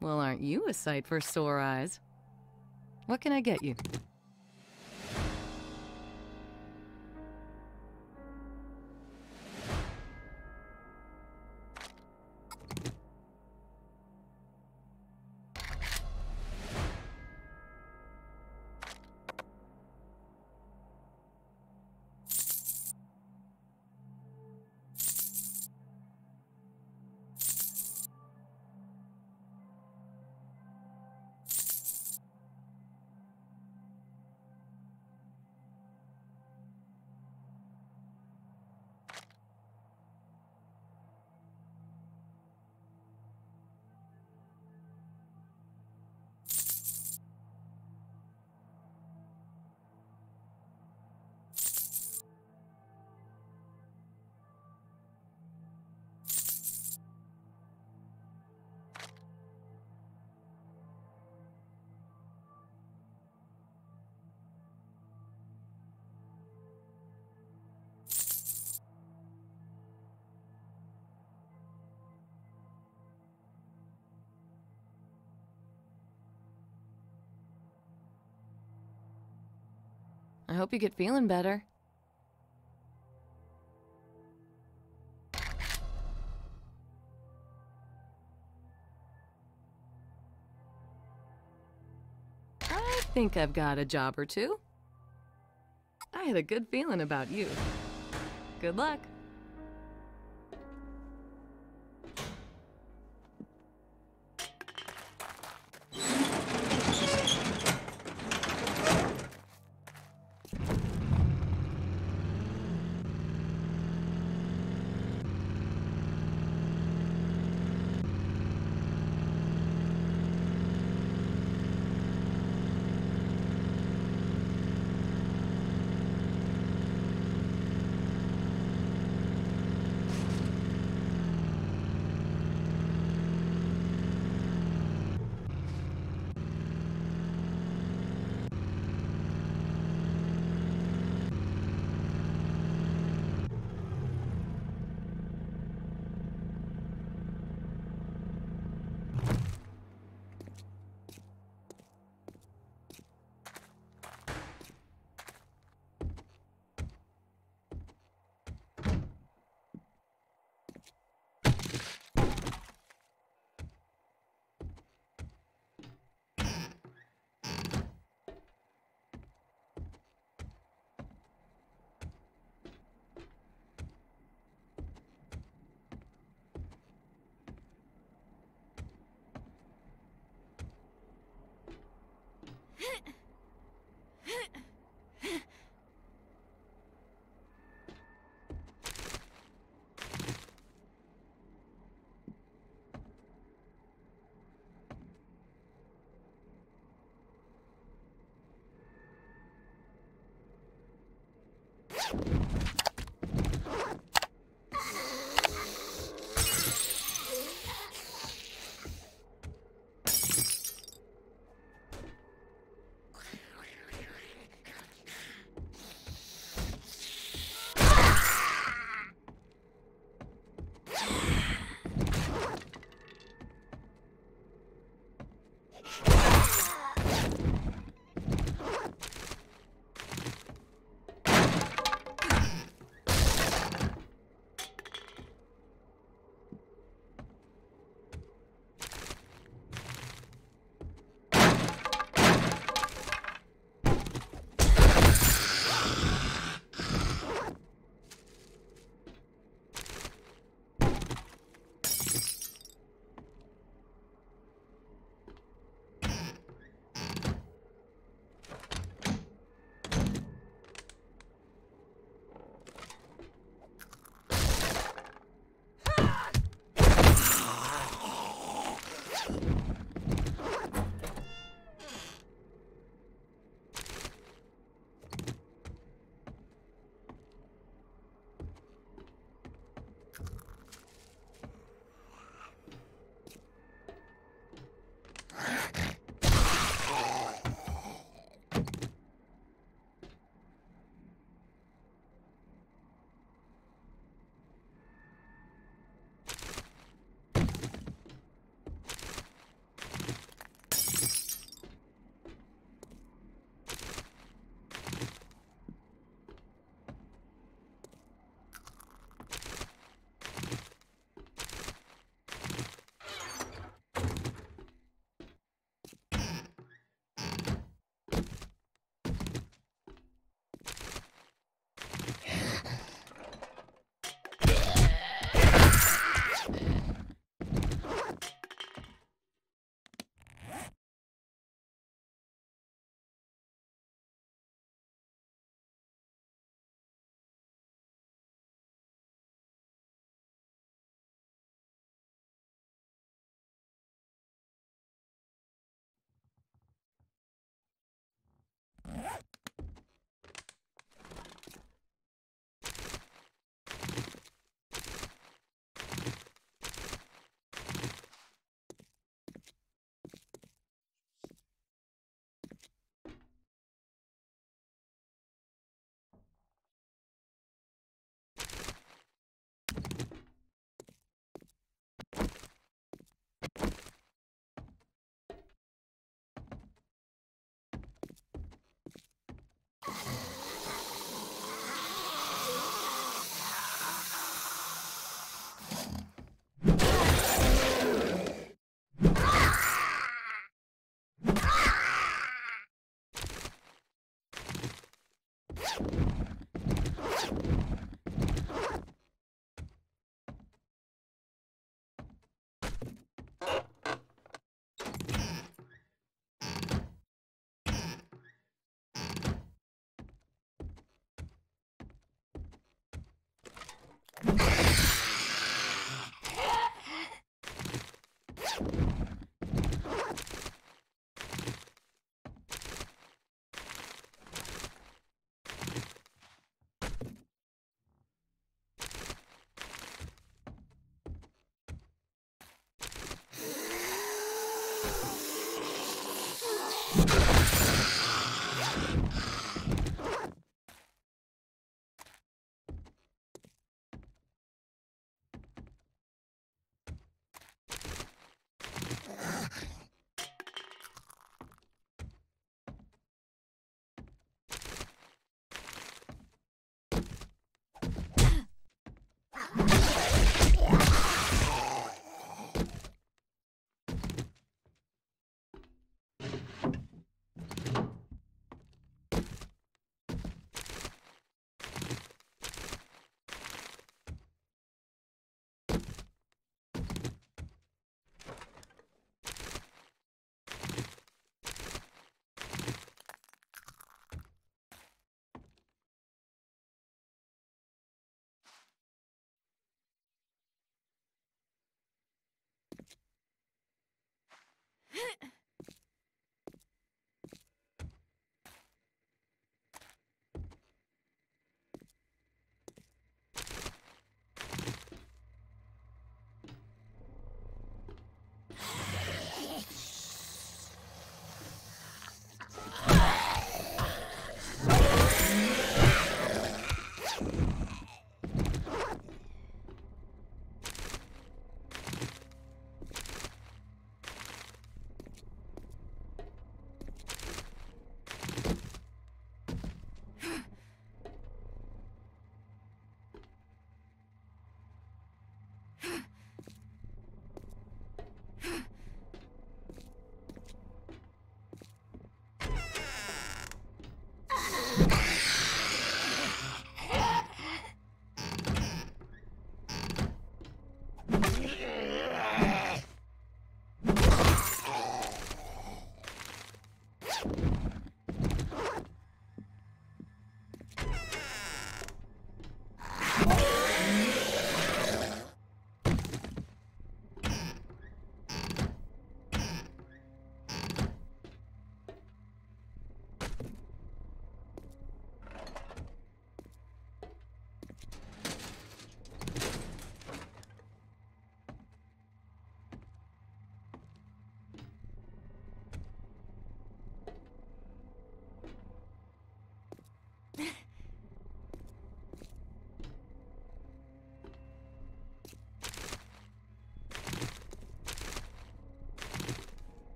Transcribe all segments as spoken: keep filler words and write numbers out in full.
Well, aren't you a sight for sore eyes? What can I get you? I hope you get feeling better. I think I've got a job or two. I had a good feeling about you. Good luck.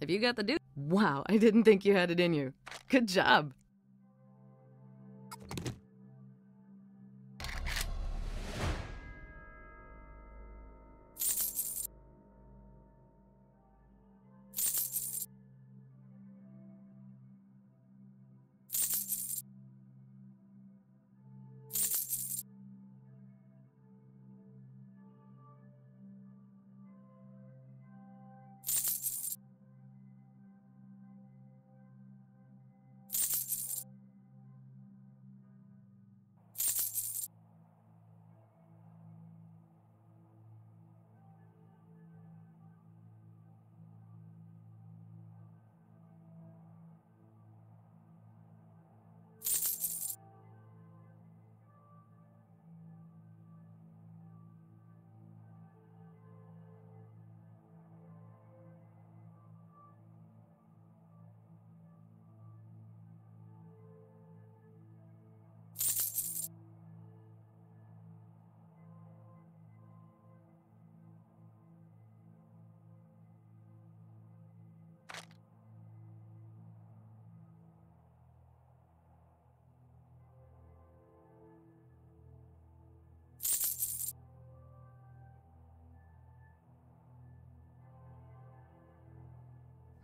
Have you got the dude? Wow, I didn't think you had it in you. Good job.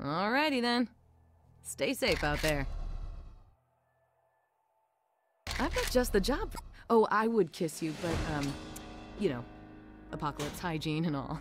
Alrighty then. Stay safe out there. I've got just the job. Oh, I would kiss you, but, um, you know, apocalypse hygiene and all.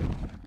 you